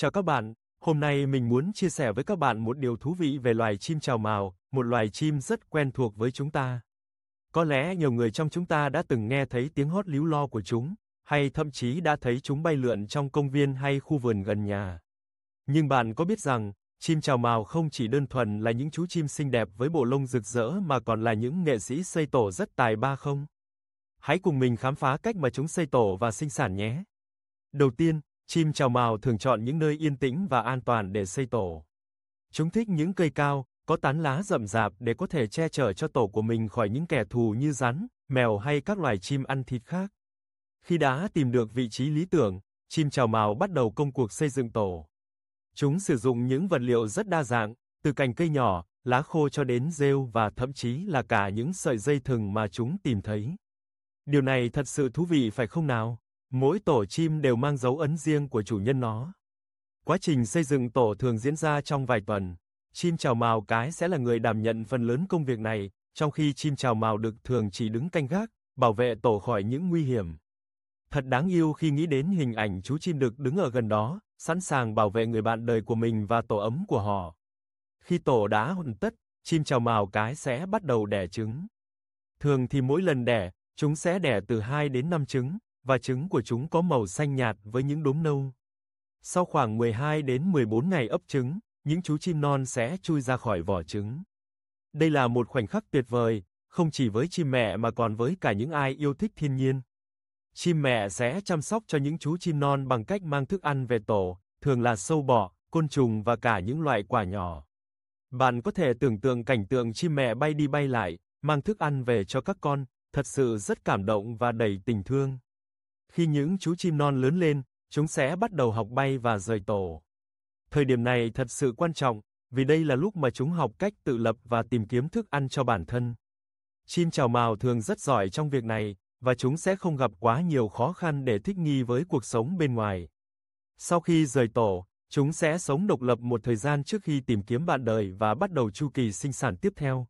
Chào các bạn, hôm nay mình muốn chia sẻ với các bạn một điều thú vị về loài chim chào mào, một loài chim rất quen thuộc với chúng ta. Có lẽ nhiều người trong chúng ta đã từng nghe thấy tiếng hót líu lo của chúng, hay thậm chí đã thấy chúng bay lượn trong công viên hay khu vườn gần nhà. Nhưng bạn có biết rằng, chim chào mào không chỉ đơn thuần là những chú chim xinh đẹp với bộ lông rực rỡ mà còn là những nghệ sĩ xây tổ rất tài ba không? Hãy cùng mình khám phá cách mà chúng xây tổ và sinh sản nhé! Đầu tiên, chim chào mào thường chọn những nơi yên tĩnh và an toàn để xây tổ. Chúng thích những cây cao, có tán lá rậm rạp để có thể che chở cho tổ của mình khỏi những kẻ thù như rắn, mèo hay các loài chim ăn thịt khác. Khi đã tìm được vị trí lý tưởng, chim chào mào bắt đầu công cuộc xây dựng tổ. Chúng sử dụng những vật liệu rất đa dạng, từ cành cây nhỏ, lá khô cho đến rêu và thậm chí là cả những sợi dây thừng mà chúng tìm thấy. Điều này thật sự thú vị phải không nào? Mỗi tổ chim đều mang dấu ấn riêng của chủ nhân nó. Quá trình xây dựng tổ thường diễn ra trong vài tuần. Chim chào mào cái sẽ là người đảm nhận phần lớn công việc này, trong khi chim chào mào đực thường chỉ đứng canh gác, bảo vệ tổ khỏi những nguy hiểm. Thật đáng yêu khi nghĩ đến hình ảnh chú chim đực đứng ở gần đó, sẵn sàng bảo vệ người bạn đời của mình và tổ ấm của họ. Khi tổ đã hoàn tất, chim chào mào cái sẽ bắt đầu đẻ trứng. Thường thì mỗi lần đẻ, chúng sẽ đẻ từ 2 đến 5 trứng, và trứng của chúng có màu xanh nhạt với những đốm nâu. Sau khoảng 12 đến 14 ngày ấp trứng, những chú chim non sẽ chui ra khỏi vỏ trứng. Đây là một khoảnh khắc tuyệt vời, không chỉ với chim mẹ mà còn với cả những ai yêu thích thiên nhiên. Chim mẹ sẽ chăm sóc cho những chú chim non bằng cách mang thức ăn về tổ, thường là sâu bọ, côn trùng và cả những loại quả nhỏ. Bạn có thể tưởng tượng cảnh tượng chim mẹ bay đi bay lại, mang thức ăn về cho các con, thật sự rất cảm động và đầy tình thương. Khi những chú chim non lớn lên, chúng sẽ bắt đầu học bay và rời tổ. Thời điểm này thật sự quan trọng, vì đây là lúc mà chúng học cách tự lập và tìm kiếm thức ăn cho bản thân. Chim chào mào thường rất giỏi trong việc này, và chúng sẽ không gặp quá nhiều khó khăn để thích nghi với cuộc sống bên ngoài. Sau khi rời tổ, chúng sẽ sống độc lập một thời gian trước khi tìm kiếm bạn đời và bắt đầu chu kỳ sinh sản tiếp theo.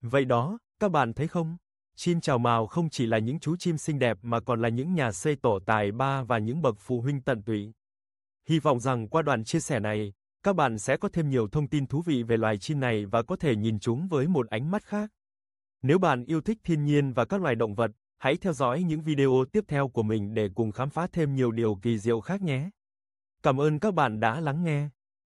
Vậy đó, các bạn thấy không? Chim chào mào không chỉ là những chú chim xinh đẹp mà còn là những nhà xây tổ tài ba và những bậc phụ huynh tận tụy. Hy vọng rằng qua đoạn chia sẻ này, các bạn sẽ có thêm nhiều thông tin thú vị về loài chim này và có thể nhìn chúng với một ánh mắt khác. Nếu bạn yêu thích thiên nhiên và các loài động vật, hãy theo dõi những video tiếp theo của mình để cùng khám phá thêm nhiều điều kỳ diệu khác nhé. Cảm ơn các bạn đã lắng nghe.